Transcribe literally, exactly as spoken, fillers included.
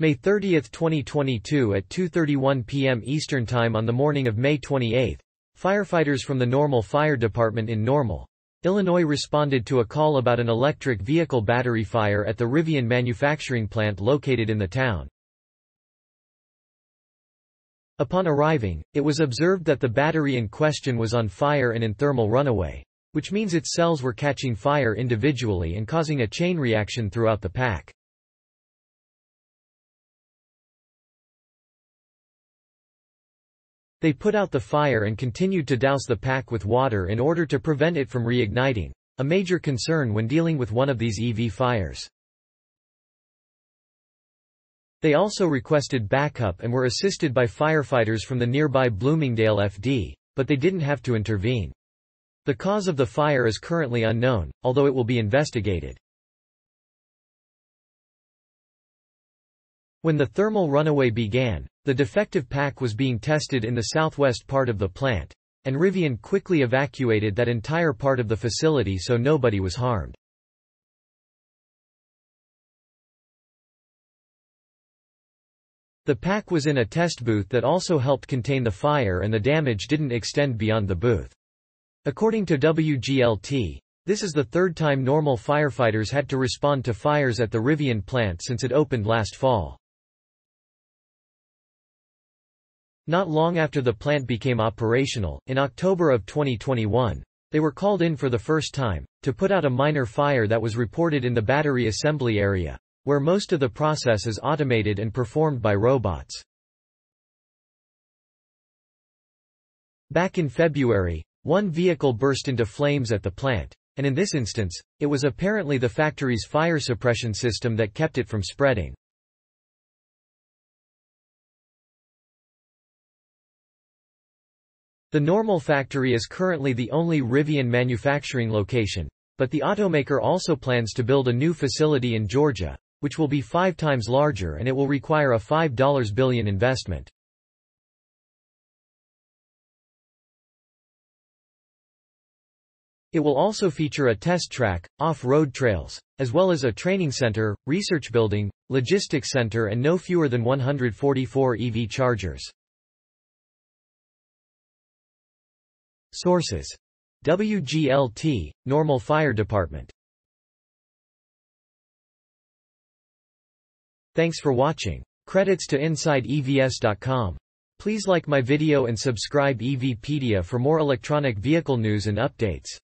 May thirtieth twenty twenty-two at two thirty-one p m Eastern Time. On the morning of May twenty-eighth, firefighters from the Normal Fire Department in Normal, Illinois responded to a call about an electric vehicle battery fire at the Rivian manufacturing plant located in the town. Upon arriving, it was observed that the battery in question was on fire and in thermal runaway, which means its cells were catching fire individually and causing a chain reaction throughout the pack. They put out the fire and continued to douse the pack with water in order to prevent it from reigniting, a major concern when dealing with one of these E V fires. They also requested backup and were assisted by firefighters from the nearby Bloomingdale F D, but they didn't have to intervene. The cause of the fire is currently unknown, although it will be investigated. When the thermal runaway began, the defective pack was being tested in the southwest part of the plant, and Rivian quickly evacuated that entire part of the facility so nobody was harmed. The pack was in a test booth that also helped contain the fire, and the damage didn't extend beyond the booth. According to W G L T, this is the third time Normal firefighters had to respond to fires at the Rivian plant since it opened last fall. Not long after the plant became operational, in October of twenty twenty-one, they were called in for the first time, to put out a minor fire that was reported in the battery assembly area, where most of the process is automated and performed by robots. Back in February, one vehicle burst into flames at the plant, and in this instance, it was apparently the factory's fire suppression system that kept it from spreading. The Normal factory is currently the only Rivian manufacturing location, but the automaker also plans to build a new facility in Georgia, which will be five times larger, and it will require a five billion dollar investment. It will also feature a test track, off-road trails, as well as a training center, research building, logistics center, and no fewer than one hundred forty-four E V chargers. Sources: W G L T, Normal Fire Department. Thanks for watching. Credits to Inside E Vs dot com. Please like my video and subscribe EVpedia for more electronic vehicle news and updates.